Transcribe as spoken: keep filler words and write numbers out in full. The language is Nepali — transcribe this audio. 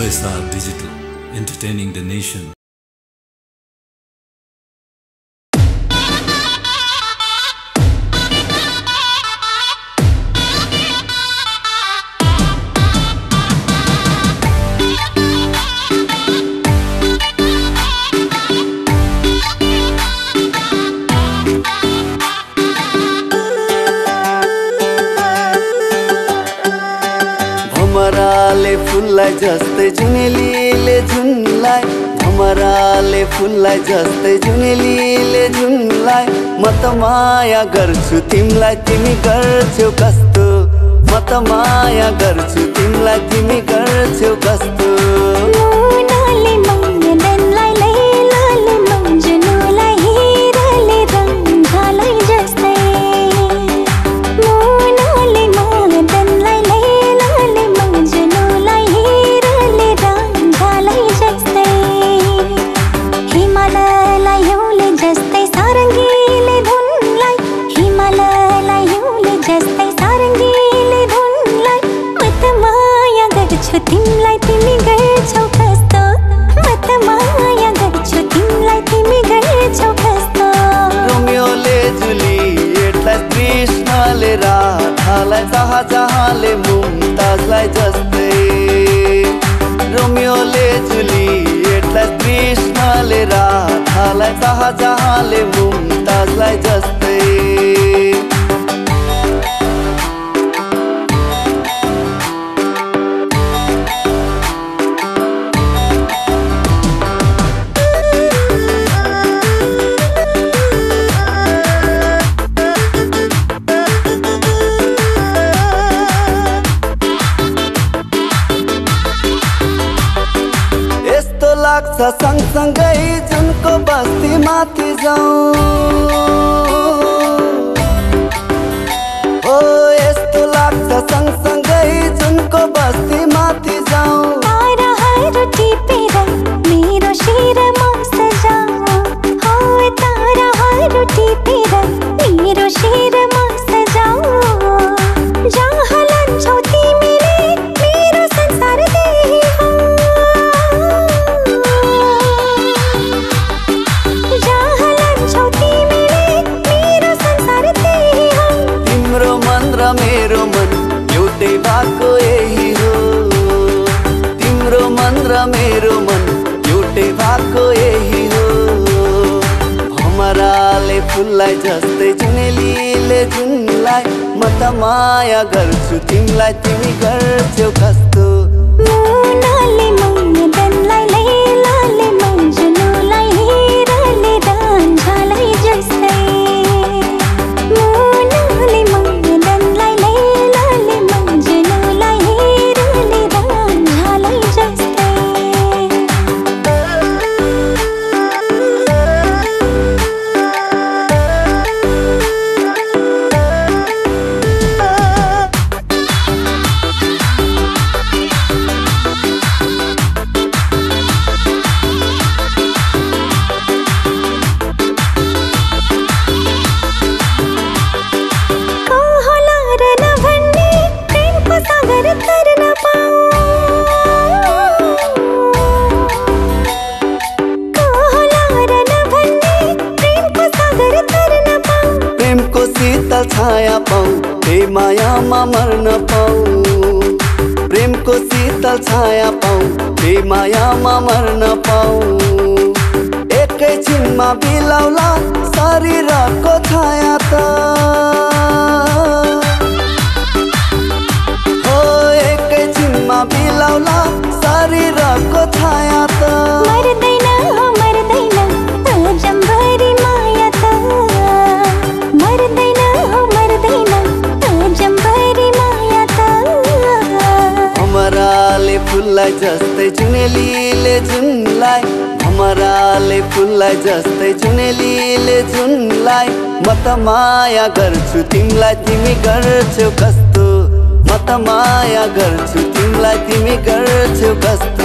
O S R Digital, entertaining the nation. भमराले फूल लाई जस्तै जुनेलीले जुनलाई, भमराले फूल लाई जस्तै जुनेलीले जुनलाई, म त माया गर्छु तिमीलाई तिमी गर्छौ कस्तो, म त माया गर्छु तिमीलाई तिमी गर्छौ कस्तो। तिमलाई तिमी गर्छौ कस्तो, म त माया गर्छु तिमलाई तिमी गर्छौ कस्तो। रोमियोले जुलिएटलाई, कृष्णले राधालाई, शाहजहाँले मुमताजलाई जस्तै। रोमियोले जुलिएटलाई, कृष्णले राधालाई, शाहजहाँले मुमताजलाई जस्तै। सँगसँगै जुनको बस्ती माथि जाऊँ हो, यस्तो लाग्छ सँगसँगै जुनको बस्ती माथि जाऊँ, ताराहरू टिपेर मेरो शिरमा सजाऊ, हो ताराहरू टिपेर मेरो शिरमा सजाऊ, जहाँ हलन्छौ तिमीले मेरो संसार त्यही हो, मेरो मन एउटै भएको यही हो, तिम्रो मन र मेरो मन एउटै भएको यही हो। भमराले फूल लाई जस्तै जुनेलीले जुनलाई, म त माया गर्छु तिमीलाई तिमी गर्छौ कस्तो। छाया पाऊ ते मायामा मर्न पाऊ, प्रेम को शीतल छाया पाऊ ते मायामा मर्न पाऊ, एकैछिनमा बिलाउला शरीरको छाया त हो, एकैछिनमा बिलाउला शरीरको छाया त। भमराले फूल लाई जस्तै जुनेलीले जुनलाई, भमराले फूल लाई जस्तै जुनेलीले जुनलाई, म त माया गर्छु तिमीलाई तिमी गर्छौ कस्तो, म त माया गर्छु तिमीलाई तिमी गर्छौ कस्तो।